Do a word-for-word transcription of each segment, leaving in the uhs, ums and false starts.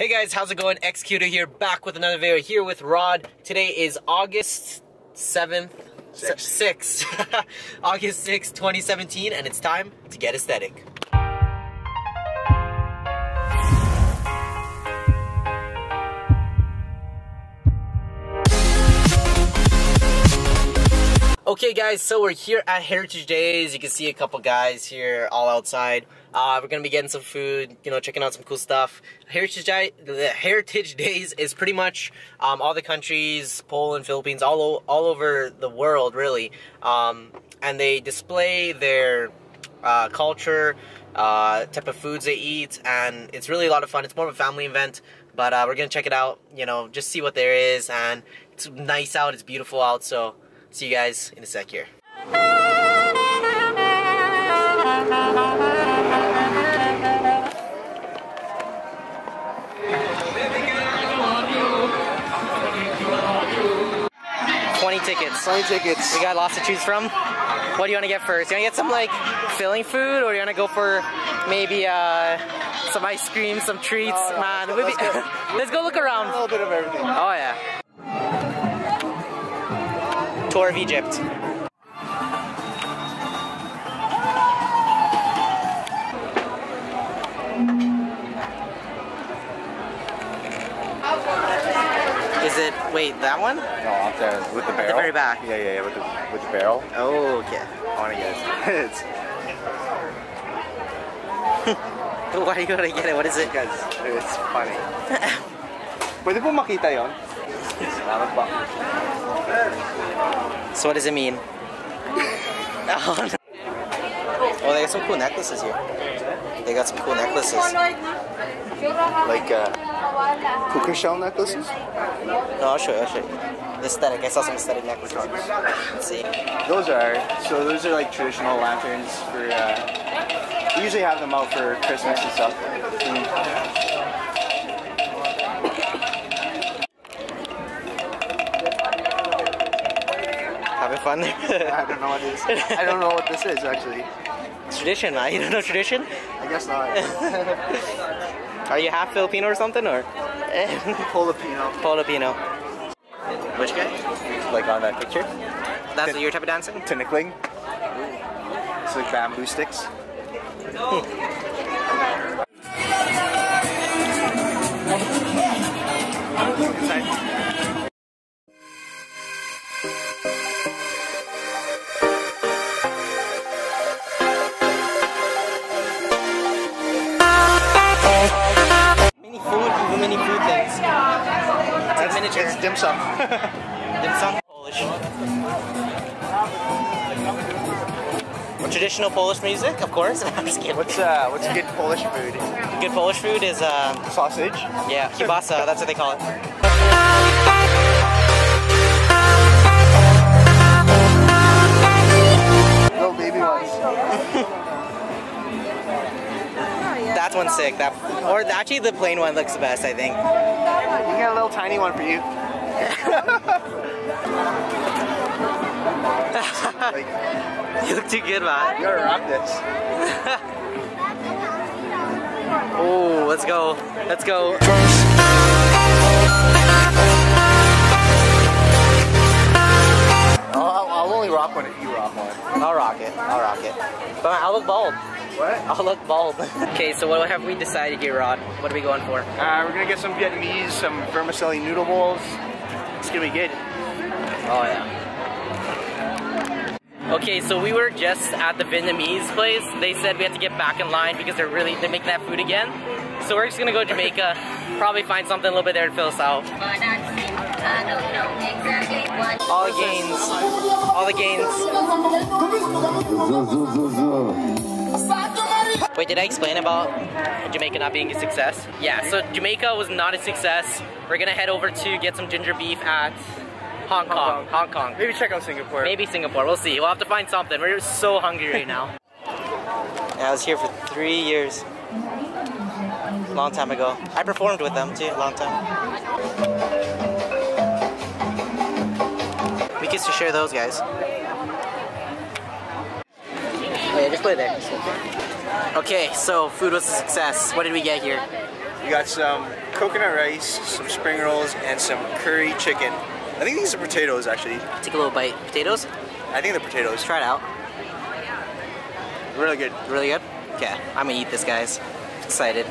Hey guys, how's it going? X Q here, back with another video here with Rod. Today is August seventh, sixth, August sixth, twenty seventeen, and it's time to get aesthetic. Okay guys, so we're here at Heritage Days. You can see a couple guys here all outside. Uh, we're gonna be getting some food, you know, checking out some cool stuff. Heritage Day, the Heritage Days is pretty much um, all the countries, Poland, Philippines, all, all over the world really. Um, and they display their uh, culture, uh, type of foods they eat, and it's really a lot of fun. It's more of a family event, but uh, we're gonna check it out, you know, just see what there is, and it's nice out, it's beautiful out, so see you guys in a sec here. twenty tickets. twenty tickets. We got lots to choose from. What do you want to get first? You want to get some like filling food, or you want to go for maybe uh, some ice cream, some treats? Oh, no, Man, let's, let's, be, go. let's go look around. A little bit of everything. Oh yeah. Tour of Egypt. Is it, wait, that one? No, up there, with the barrel. At the very back. Yeah, yeah, yeah, with the, with the barrel. Oh, okay. I wanna get it. Why are you gonna get it? What is it? Because it's funny. Pwede po makita yon? So what does it mean? Oh, no. Oh, they got some cool necklaces here. They got some cool necklaces. Like uh, cooker shell necklaces? No, I'll show you, I'll show you. Aesthetic, I saw some aesthetic necklaces. Let's see. Those are, so those are like traditional lanterns for, uh, we usually have them out for Christmas and stuff. Mm. Fun. I don't know what it is. I don't know what this is actually. It's tradition, man. You don't know tradition? I guess not. Are you half Filipino or something, or? Polapino. Polapino. Which guy? Like on that picture? That's Tin your type of dancing? Tinnickling. It's like bamboo sticks. It's dim sum. Dim sum Polish. Traditional Polish music, of course. I'm just kidding. What's uh, what's good Polish food? Good Polish food is uh, sausage. Yeah, kielbasa. That's what they call it. That one's sick. That or actually the plain one looks the best, I think. We got a little tiny one for you. You look too good, man. You gotta rock this. Oh, let's go. Let's go. I'll, I'll only rock one if you rock one. I'll rock it. I'll rock it. But I'll look bald. What? I'll look bald. Okay, so what have we decided here, Rod? What are we going for? Uh, we're gonna get some Vietnamese, some vermicelli noodle bowls. It's gonna be good. Oh yeah. Okay, so we were just at the Vietnamese place. They said we had to get back in line because they're really they're making that food again. So we're just gonna go to Jamaica, probably find something a little bit there to fill us out. All the gains, all the gains. Wait, did I explain about Jamaica not being a success? Yeah, so Jamaica was not a success. We're gonna head over to get some ginger beef at Hong Kong. Hong Kong. Hong Kong. Maybe check out Singapore. Maybe Singapore, we'll see. We'll have to find something. We're so hungry right now. Yeah, I was here for three years. Long time ago. I performed with them too, long time. We get to share those guys. Just play there. Okay, so food was a success. What did we get here? We got some coconut rice, some spring rolls, and some curry chicken. I think these are potatoes, actually. Take a little bite. Potatoes? I think they're potatoes. Let's try it out. Really good. Really good? Yeah, I'm gonna eat this, guys. Excited.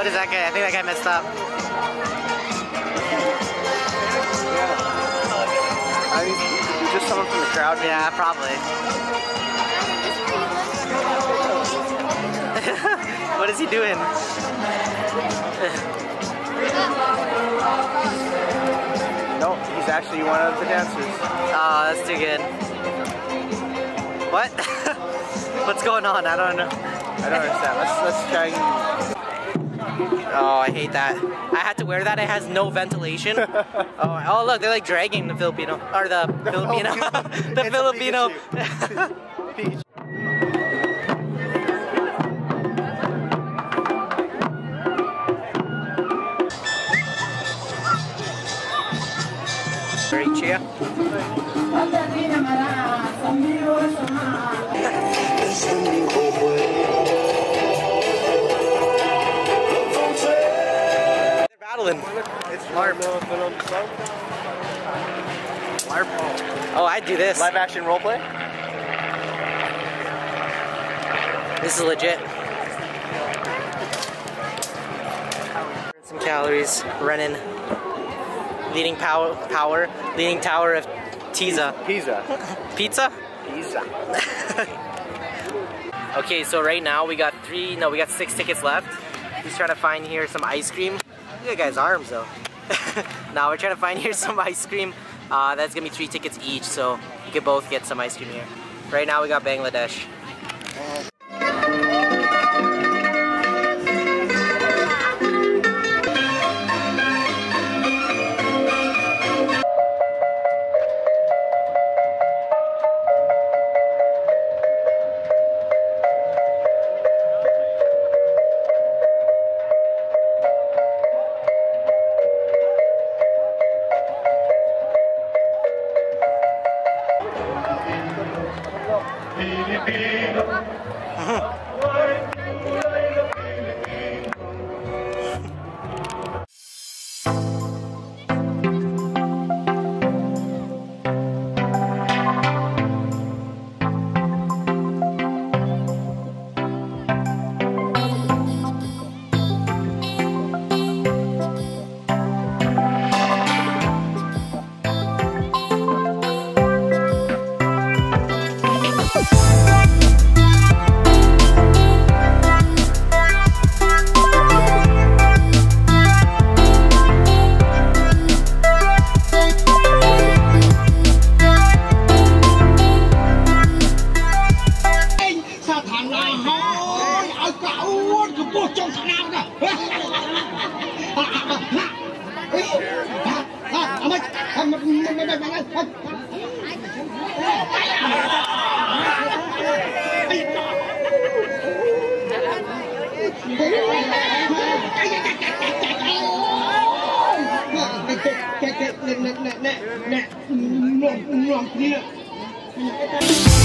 What is that guy? I think that guy messed up. I mean, is just someone from the crowd? Yeah, probably. What is he doing? Nope, he's actually one of the dancers. Oh, that's too good. What? What's going on? I don't know. I don't understand. Let's, let's try and... Oh, I hate that. I had to wear that. It has no ventilation. oh, oh, look, they're like dragging the Filipino. Or the Filipino. the it's Filipino. Peach. Great cheer. It's LARP. LARP. Oh, I'd do this. Live action roleplay? This is legit. Some calories, Renin. Leading power, power. Leading tower of Pisa. Pizza. Pizza? Pizza. Okay, so right now we got three, no, we got six tickets left. Just trying to find here some ice cream. Look at that guy's arms though. Now we're trying to find here some ice cream. Uh, that's gonna be three tickets each, so you could both get some ice cream here. Right now we got Bangladesh. Net, net, net, net, net, net,